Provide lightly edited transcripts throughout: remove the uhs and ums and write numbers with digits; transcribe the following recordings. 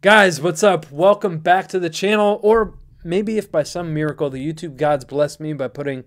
Guys, what's up? Welcome back to the channel, or maybe if by some miracle the YouTube gods blessed me by putting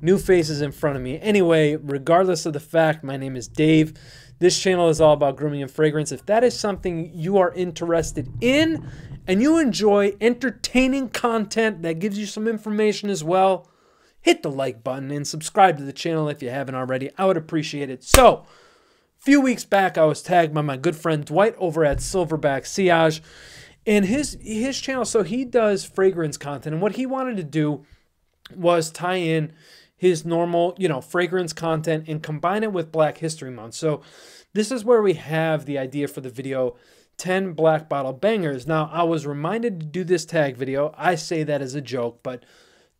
new faces in front of me. Anyway, regardless of the fact, my name is Dave. This channel is all about grooming and fragrance. If that is something you are interested in and you enjoy entertaining content that gives you some information as well, hit the like button and subscribe to the channel if you haven't already. I would appreciate it. So, few weeks back, I was tagged by my good friend Dwight over at Silverback Sillage and his channel. So he does fragrance content, and what he wanted to do was tie in his normal, you know, fragrance content and combine it with Black History Month. So this is where we have the idea for the video, 10 Black Bottle Bangers. Now, I was reminded to do this tag video. I say that as a joke, but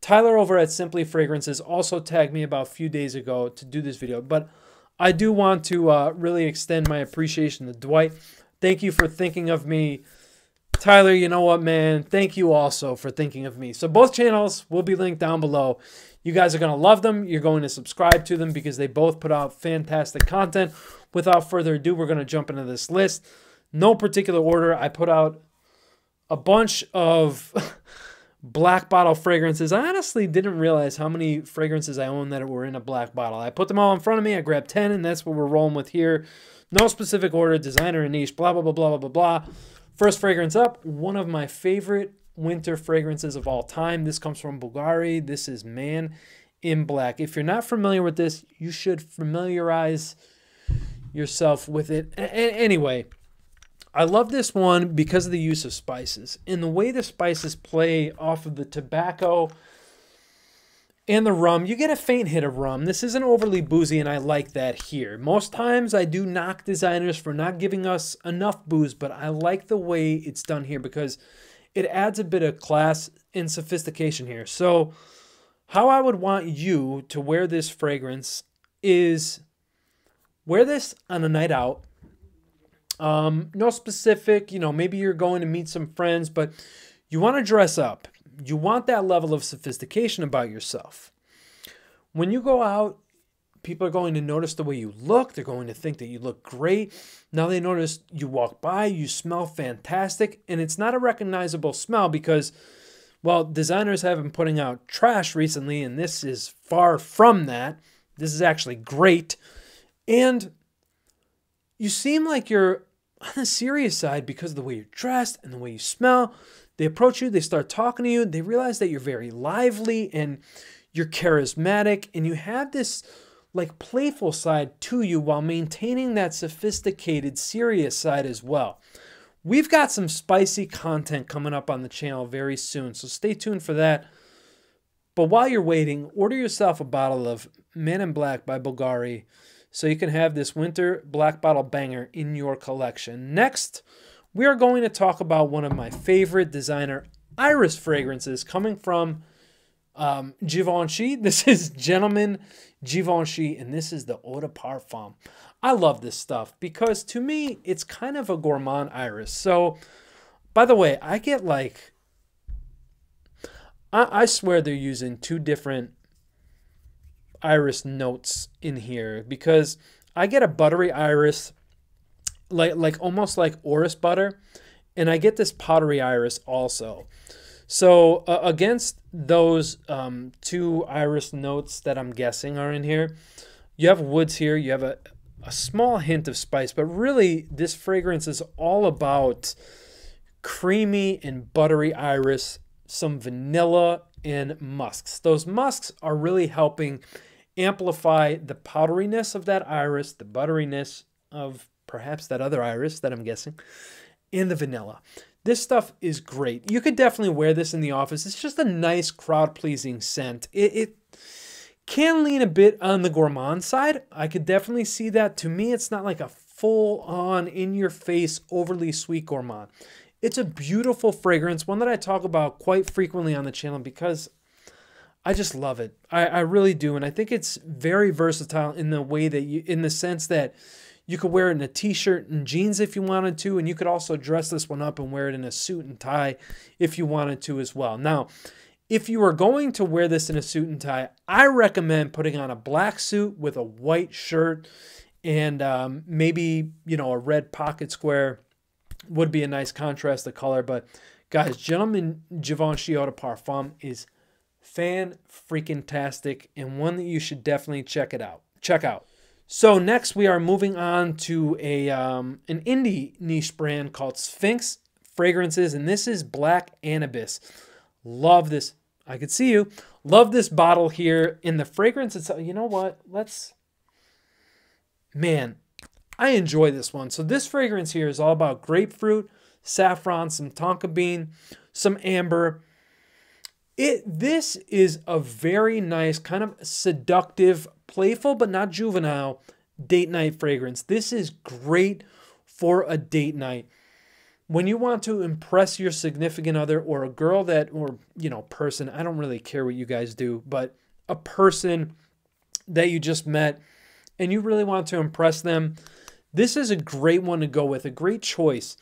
Tyler over at Simply Fragrances also tagged me about a few days ago to do this video, but I do want to really extend my appreciation to Dwight. Thank you for thinking of me. Tyler, you know what, man? Thank you also for thinking of me. So both channels will be linked down below. You guys are going to love them. You're going to subscribe to them because they both put out fantastic content. Without further ado, we're going to jump into this list. No particular order. I put out a bunch of black bottle fragrances. I honestly didn't realize how many fragrances I own that were in a black bottle. I put them all in front of me. I grabbed 10, and that's what we're rolling with here. No specific order, designer and niche, blah, blah, blah, blah, blah, blah. First fragrance up, one of my favorite winter fragrances of all time. This comes from Bulgari. This is Man in Black. If you're not familiar with this, you should familiarize yourself with it. Anyway, I love this one because of the use of spices and the way the spices play off of the tobacco and the rum. You get a faint hit of rum. This isn't overly boozy, and I like that here. Most times I do knock designers for not giving us enough booze, but I like the way it's done here because it adds a bit of class and sophistication here. So how I would want you to wear this fragrance is wear this on a night out. No specific, you know, maybe you're going to meet some friends, but you want to dress up. You want that level of sophistication about yourself. When you go out, people are going to notice the way you look. They're going to think that you look great. Now they notice you walk by, you smell fantastic, and it's not a recognizable smell because, well, designers have been putting out trash recently, and this is far from that. This is actually great. And you seem like you're on the serious side because of the way you're dressed and the way you smell. They approach you, they start talking to you, they realize that you're very lively and you're charismatic and you have this like playful side to you while maintaining that sophisticated, serious side as well. We've got some spicy content coming up on the channel very soon, so stay tuned for that. But while you're waiting, order yourself a bottle of Man in Black by Bulgari, so you can have this winter black bottle banger in your collection. Next, we are going to talk about one of my favorite designer iris fragrances coming from Givenchy. This is Gentleman Givenchy, and this is the Eau de Parfum. I love this stuff because to me, it's kind of a gourmand iris. So, by the way, I get like, I swear they're using two different iris notes in here because I get a buttery iris, like almost like orris butter, and I get this powdery iris also. So against those two iris notes that I'm guessing are in here, you have woods here, you have a small hint of spice, but really this fragrance is all about creamy and buttery iris, some vanilla and musks. Those musks are really helping amplify the powderiness of that iris, the butteriness of perhaps that other iris that I'm guessing, and the vanilla. This stuff is great. You could definitely wear this in the office. It's just a nice crowd-pleasing scent. It can lean a bit on the gourmand side. I could definitely see that. To me, it's not like a full-on, in-your-face, overly sweet gourmand. It's a beautiful fragrance, one that I talk about quite frequently on the channel because I just love it. I really do, and I think it's very versatile in the way that you, in the sense that you could wear it in a t-shirt and jeans if you wanted to, and you could also dress this one up and wear it in a suit and tie if you wanted to as well. Now, if you are going to wear this in a suit and tie, I recommend putting on a black suit with a white shirt and maybe, you know, a red pocket square would be a nice contrast, the color. But guys, Gentleman Givenchy Eau de Parfum is fan-freaking-tastic and one that you should definitely check out. So next we are moving on to a an indie niche brand called Sphinx Fragrances, and this is Black Annibis. Love this. I could see you. Love this bottle here in the fragrance itself. You know what? Man, I enjoy this one. So this fragrance here is all about grapefruit, saffron, some tonka bean, some amber. This is a very nice, kind of seductive, playful but not juvenile date night fragrance. This is great for a date night. When you want to impress your significant other or a girl that, or, you know, person, I don't really care what you guys do, but a person that you just met and you really want to impress them, this is a great one to go with, a great choice.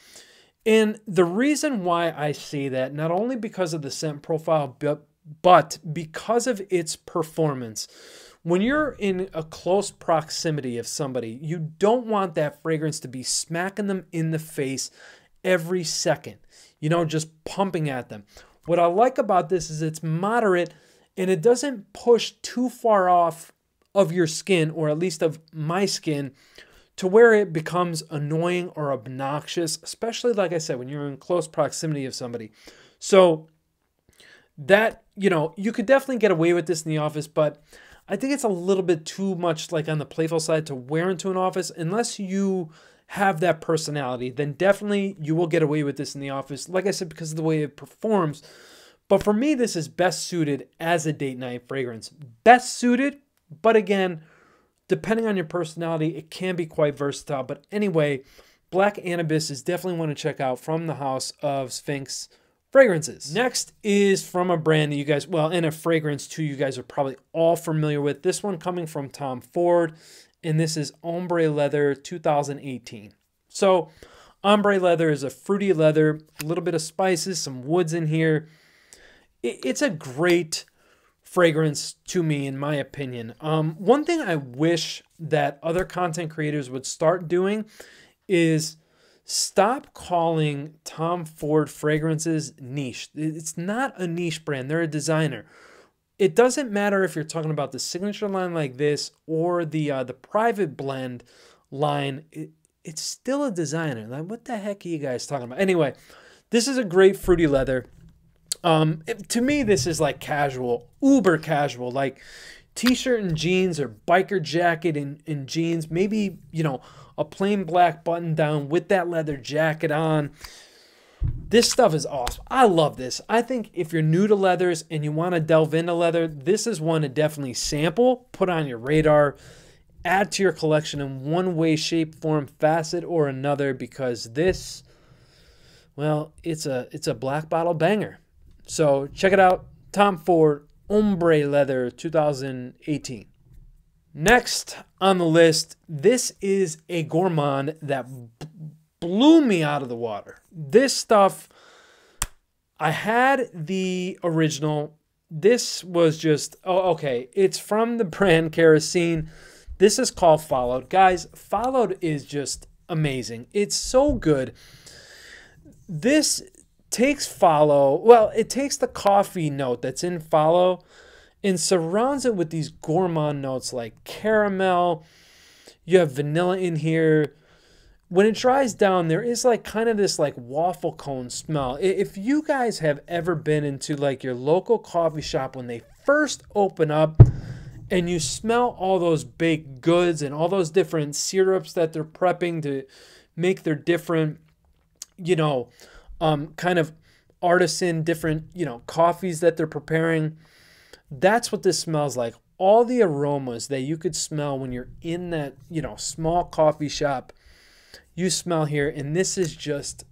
And the reason why I say that, not only because of the scent profile, but because of its performance. When you're in a close proximity of somebody, you don't want that fragrance to be smacking them in the face every second, you know, just pumping at them. What I like about this is it's moderate and it doesn't push too far off of your skin, or at least of my skin, to where it becomes annoying or obnoxious, especially, like I said, when you're in close proximity of somebody. So that, you know, you could definitely get away with this in the office, but I think it's a little bit too much like on the playful side to wear into an office unless you have that personality. Then definitely you will get away with this in the office, like I said, because of the way it performs. But for me, this is best suited as a date night fragrance. Best suited, but again, depending on your personality, it can be quite versatile. But anyway, Black Annibis is definitely one to check out from the house of Sphinx Fragrances. Next is from a brand that you guys, well, and a fragrance too, you guys are probably all familiar with. This one coming from Tom Ford, and this is Ombre Leather 2018. So Ombre Leather is a fruity leather, a little bit of spices, some woods in here. It's a great fragrance to me, in my opinion. One thing I wish that other content creators would start doing is stop calling Tom Ford fragrances niche. It's not a niche brand. They're a designer. It doesn't matter if you're talking about the signature line like this or the private blend line. It's still a designer. Like, what the heck are you guys talking about? Anyway, this is a great fruity leather. To me, this is like casual, uber casual, like t-shirt and jeans, or biker jacket and jeans. Maybe, you know, a plain black button down with that leather jacket on. This stuff is awesome. I love this. I think if you're new to leathers and you want to delve into leather, this is one to definitely sample, put on your radar, add to your collection in one way, shape, form, facet, or another, because this, well, it's a black bottle banger. So check it out. Tom Ford, Ombre Leather 2018. Next on the list, this is a gourmand that blew me out of the water. This stuff, I had the original. This was just, oh, okay. It's from the brand Kerosene. This is called Followed. Guys, Followed is just amazing. It's so good. This takes Follow, well, it takes the coffee note that's in Follow and surrounds it with these gourmand notes like caramel. You have vanilla in here. When it dries down, there is like kind of this like waffle cone smell. If you guys have ever been into like your local coffee shop when they first open up and you smell all those baked goods and all those different syrups that they're prepping to make their different, you know, kind of artisan, different, you know, coffees that they're preparing. That's what this smells like. All the aromas that you could smell when you're in that, you know, small coffee shop, you smell here. And this is just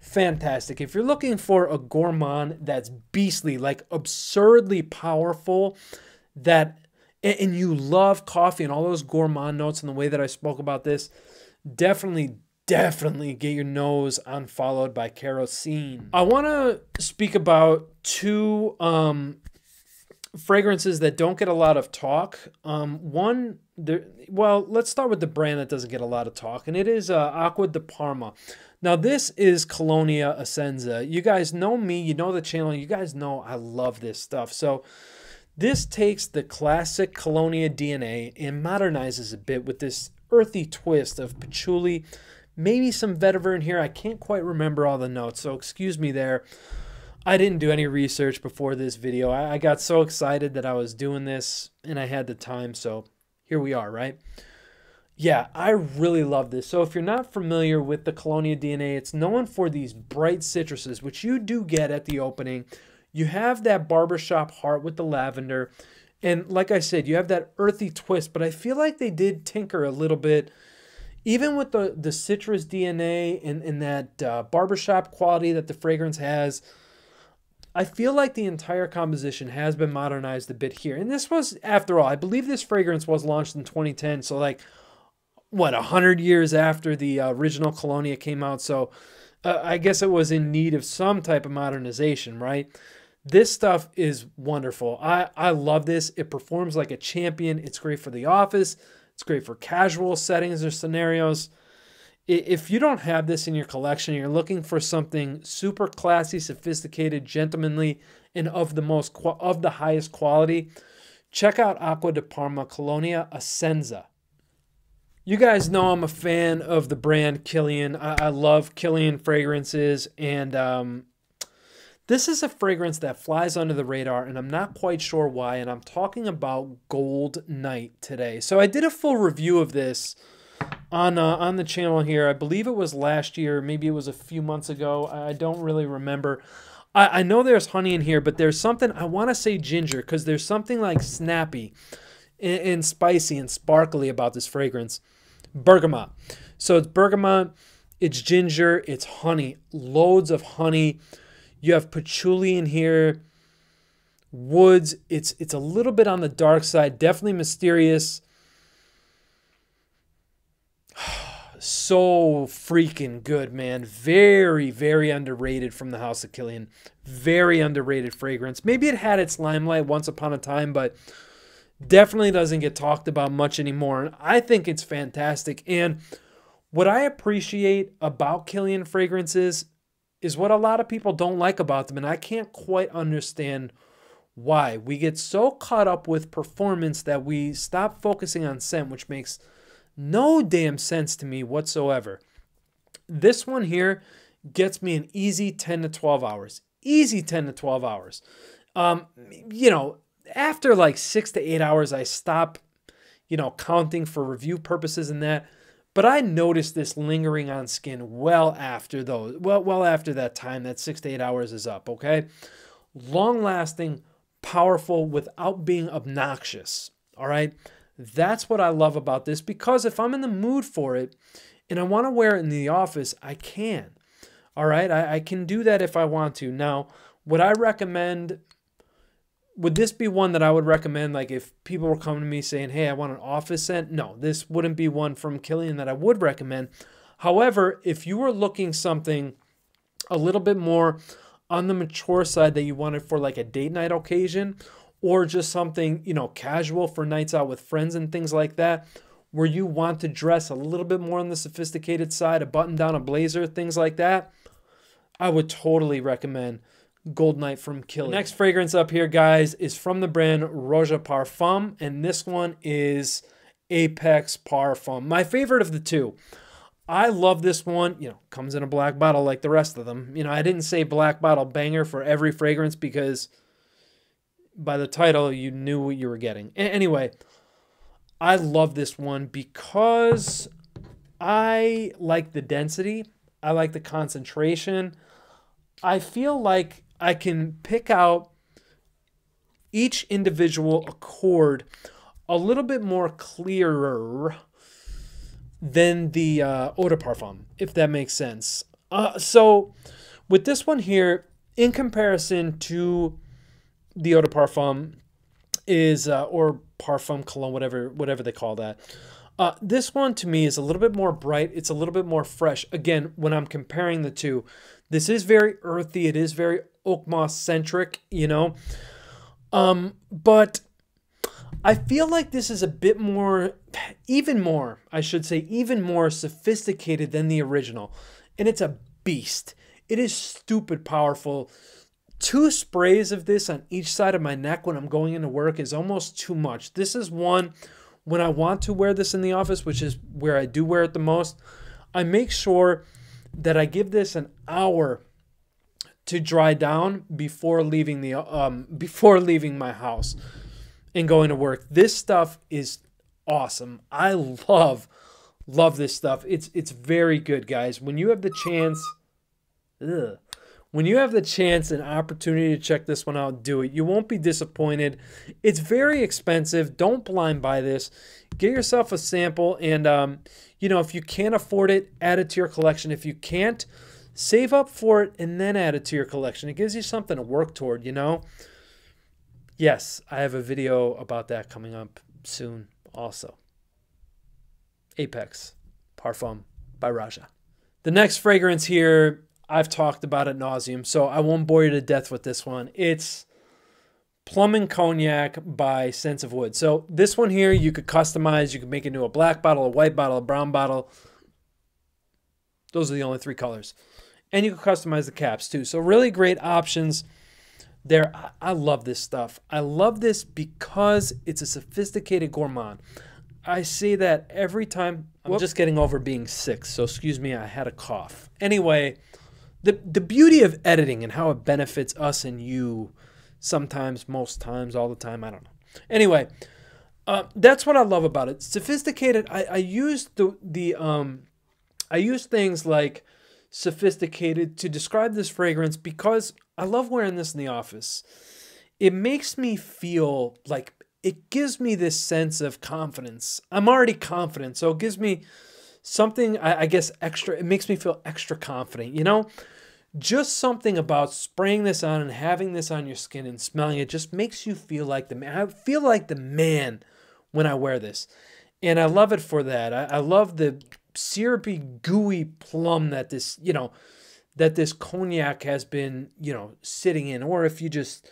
fantastic. If you're looking for a gourmand that's beastly, like absurdly powerful, that, and you love coffee and all those gourmand notes and the way that I spoke about this, definitely get your nose on Followed by Kerosene. I want to speak about two fragrances that don't get a lot of talk. Well, let's start with the brand that doesn't get a lot of talk, and it is Acqua di Parma. Now this is Colonia Essenza. You guys know me, you know the channel, you guys know I love this stuff. So this takes the classic Colonia DNA and modernizes a bit with this earthy twist of patchouli, maybe some vetiver in here. I can't quite remember all the notes, so excuse me there. I didn't do any research before this video. I got so excited that I was doing this and I had the time, so here we are, right? Yeah, I really love this. So if you're not familiar with the Colonia DNA, it's known for these bright citruses, which you do get at the opening. You have that barbershop heart with the lavender, and like I said, you have that earthy twist, but I feel like they did tinker a little bit. Even with the citrus DNA and that barbershop quality that the fragrance has, I feel like the entire composition has been modernized a bit here. And this was, after all, I believe this fragrance was launched in 2010. So like, what, 100 years after the original Colonia came out. So I guess it was in need of some type of modernization, right? This stuff is wonderful. I love this. It performs like a champion. It's great for the office. It's great for casual settings or scenarios. If you don't have this in your collection, you're looking for something super classy, sophisticated, gentlemanly, and of the highest quality, check out Acqua di Parma Colonia Essenza. You guys know I'm a fan of the brand Kilian. I love Kilian fragrances, and this is a fragrance that flies under the radar, and I'm not quite sure why, and I'm talking about Gold Knight today. So I did a full review of this on the channel here. I believe it was last year. Maybe it was a few months ago. I don't really remember. I know there's honey in here, but there's something, I want to say ginger, because there's something like snappy and spicy and sparkly about this fragrance. Bergamot. So it's bergamot, it's ginger, it's honey. Loads of honey. You have patchouli in here, woods. It's a little bit on the dark side, definitely mysterious. So freaking good, man. Very, very underrated from the House of Kilian. Very underrated fragrance. Maybe it had its limelight once upon a time, but definitely doesn't get talked about much anymore. And I think it's fantastic. And what I appreciate about Kilian fragrances is what a lot of people don't like about them, and I can't quite understand why. We get so caught up with performance that we stop focusing on scent, which makes no damn sense to me whatsoever. This one here gets me an easy 10 to 12 hours. Easy 10 to 12 hours. You know, after like 6 to 8 hours, I stop, you know, counting for review purposes and that. But I noticed this lingering on skin well after those, well after that time, that 6 to 8 hours is up, okay? Long-lasting, powerful, without being obnoxious, all right? That's what I love about this, because if I'm in the mood for it and I want to wear it in the office, I can, all right? I can do that if I want to. Now, would I recommend, would this be one that I would recommend, like if people were coming to me saying, hey, I want an office scent? No, this wouldn't be one from Kilian that I would recommend. However, if you were looking something a little bit more on the mature side that you wanted for like a date night occasion, or just something, you know, casual for nights out with friends and things like that, where you want to dress a little bit more on the sophisticated side, a button down, a blazer, things like that, I would totally recommend Gold Knight from Kilian. Next fragrance up here, guys, is from the brand Roja Parfum, and this one is Apex Parfum. My favorite of the two. I love this one. You know, comes in a black bottle like the rest of them. You know, I didn't say black bottle banger for every fragrance because by the title, you knew what you were getting. Anyway, I love this one because I like the density. I like the concentration. I feel like I can pick out each individual accord a little bit more clearer than the Eau de Parfum, if that makes sense. So with this one here, in comparison to the Eau de Parfum is, or Parfum Cologne, whatever they call that. This one to me is a little bit more bright. It's a little bit more fresh. Again, when I'm comparing the two, this is very earthy. It is very oak moss centric, you know. But I feel like this is a bit more, even more, I should say, even more sophisticated than the original. and it's a beast. It is stupid powerful. 2 sprays of this on each side of my neck when I'm going into work is almost too much. This is one, when I want to wear this in the office, which is where I do wear it the most, I make sure that I give this an hour to dry down before leaving the my house and going to work. This stuff is awesome. I love this stuff. It's very good, guys. When you have the chance, when you have the chance and opportunity to check this one out, do it. You won't be disappointed. It's very expensive. Don't blind buy this. Get yourself a sample, and you know, if you can't afford it, add it to your collection. If you can't, save up for it and then add it to your collection. It gives you something to work toward, you know? Yes, I have a video about that coming up soon also. Apex Parfum by Roja. The next fragrance here, I've talked about ad nauseum, so I won't bore you to death with this one. It's Plum in Cognac by Sense of Wood. So this one here, you could customize. You could make it into a black bottle, a white bottle, a brown bottle. Those are the only 3 colors. And you can customize the caps too. So really great options there. I love this stuff. I love this because it's a sophisticated gourmand. I say that every time. I'm just getting over being sick, so excuse me, I had a cough. Anyway, the beauty of editing and how it benefits us and you sometimes, most times, all the time, I don't know. Anyway, that's what I love about it. Sophisticated, I used I use things like sophisticated to describe this fragrance because I love wearing this in the office. It makes me feel like, it gives me this sense of confidence. I'm already confident, so it gives me something, I guess, extra. It makes me feel extra confident, you know? Just something about spraying this on and having this on your skin and smelling it just makes you feel like the man. I feel like the man when I wear this, and I love it for that. I love the syrupy, gooey plum that this, you know, that this cognac has been, you know, sitting in. Or if you just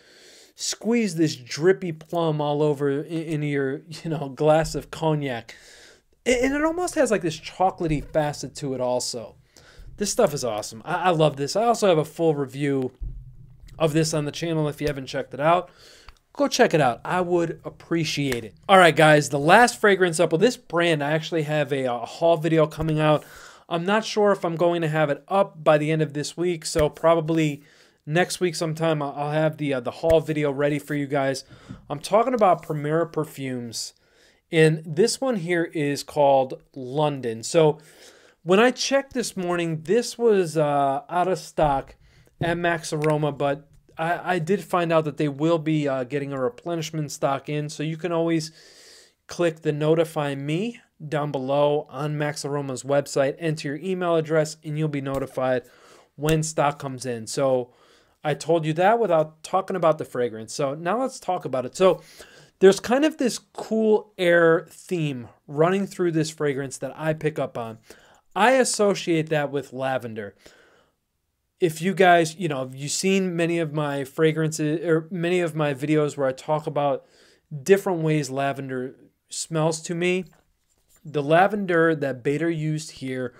squeeze this drippy plum all over into your, you know, glass of cognac. And it almost has like this chocolatey facet to it also. This stuff is awesome. I love this. I also have a full review of this on the channel. If you haven't checked it out, go check it out. I would appreciate it. All right, guys, the last fragrance up with this brand, I actually have a haul video coming out. I'm not sure if I'm going to have it up by the end of this week, so probably next week sometime I'll have the haul video ready for you guys. I'm talking about Primera Parfums, and this one here is called London. So when I checked this morning, this was out of stock at Max Aroma, but I did find out that they will be getting a replenishment stock in, so you can always click the notify me down below on Max Aroma's website, enter your email address, and you'll be notified when stock comes in. So I told you that without talking about the fragrance. So now let's talk about it. So there's kind of this cool air theme running through this fragrance that I pick up on. I associate that with lavender. If you guys, you know, you've seen many of my fragrances or many of my videos where I talk about different ways lavender smells to me, the lavender that Bader used here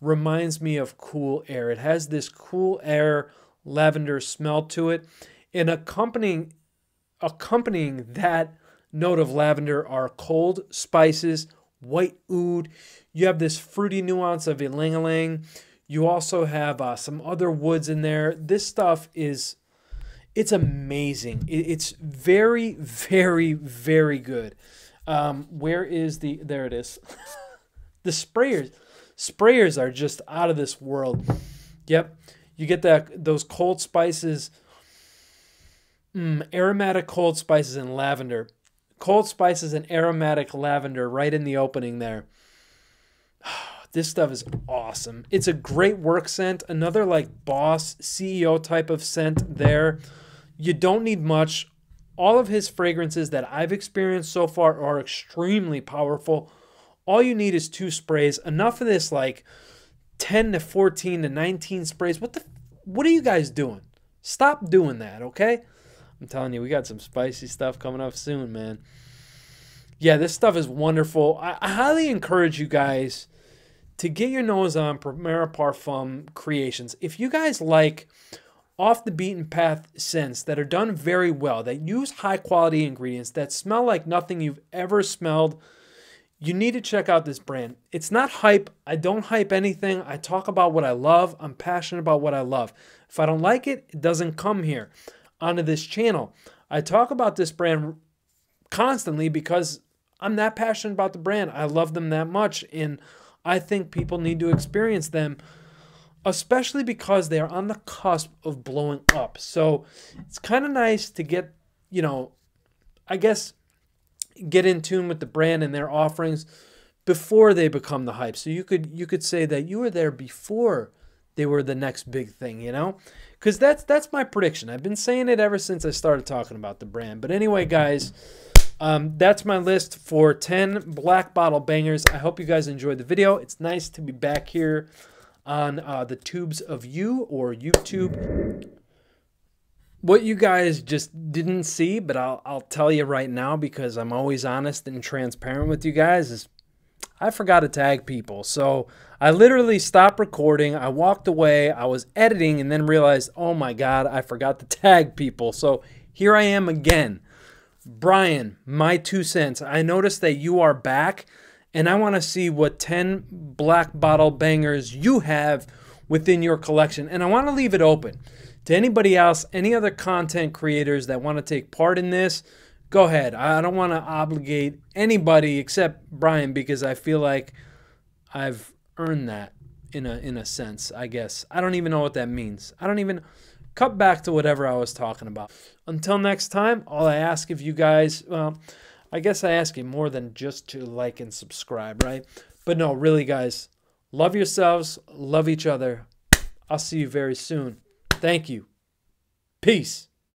reminds me of cool air. It has this cool air lavender smell to it, and accompanying that note of lavender are cold spices, white oud. You have this fruity nuance of ylang-ylang. You also have some other woods in there. This stuff is, it's amazing. It's very, very, very good. Where is the, there it is. The sprayers. Sprayers are just out of this world. Yep. You get that, those cold spices, aromatic cold spices and lavender. Cold spices and aromatic lavender right in the opening there. This stuff is awesome. It's a great work scent. Another like boss, CEO type of scent there. You don't need much. All of his fragrances that I've experienced so far are extremely powerful. All you need is 2 sprays. Enough of this like 10 to 14 to 19 sprays. What are you guys doing? Stop doing that, okay? I'm telling you, we got some spicy stuff coming up soon, man. Yeah, this stuff is wonderful. I highly encourage you guys to get your nose on Primera Parfum Creations. If you guys like off the beaten path scents that are done very well, that use high quality ingredients, that smell like nothing you've ever smelled, you need to check out this brand. It's not hype. I don't hype anything. I talk about what I love. I'm passionate about what I love. If I don't like it, it doesn't come here onto this channel. I talk about this brand constantly because I'm that passionate about the brand. I love them that much, and I think people need to experience them, especially because they are on the cusp of blowing up. So it's kind of nice to get, you know, I guess get in tune with the brand and their offerings before they become the hype. So you could say that you were there before they were the next big thing, you know? Because that's my prediction. I've been saying it ever since I started talking about the brand. But anyway, guys, that's my list for 10 black bottle bangers. I hope you guys enjoyed the video. It's nice to be back here on the tubes of you, or YouTube. What you guys just didn't see, but I'll tell you right now, because I'm always honest and transparent with you guys, is I forgot to tag people. So I literally stopped recording. I walked away. I was editing and then realized, oh my God, I forgot to tag people. So here I am again. Brian, my 2 cents. I noticed that you are back, and I want to see what 10 black bottle bangers you have within your collection. And I want to leave it open to anybody else, any other content creators that want to take part in this. Go ahead. I don't want to obligate anybody except Brian, because I feel like I've earned that in a sense, I guess. I don't even know what that means. I don't even... Cut back to whatever I was talking about. Until next time, all I ask of you guys, well, I guess I ask you more than just to like and subscribe, right? But no, really, guys, love yourselves, love each other. I'll see you very soon. Thank you. Peace.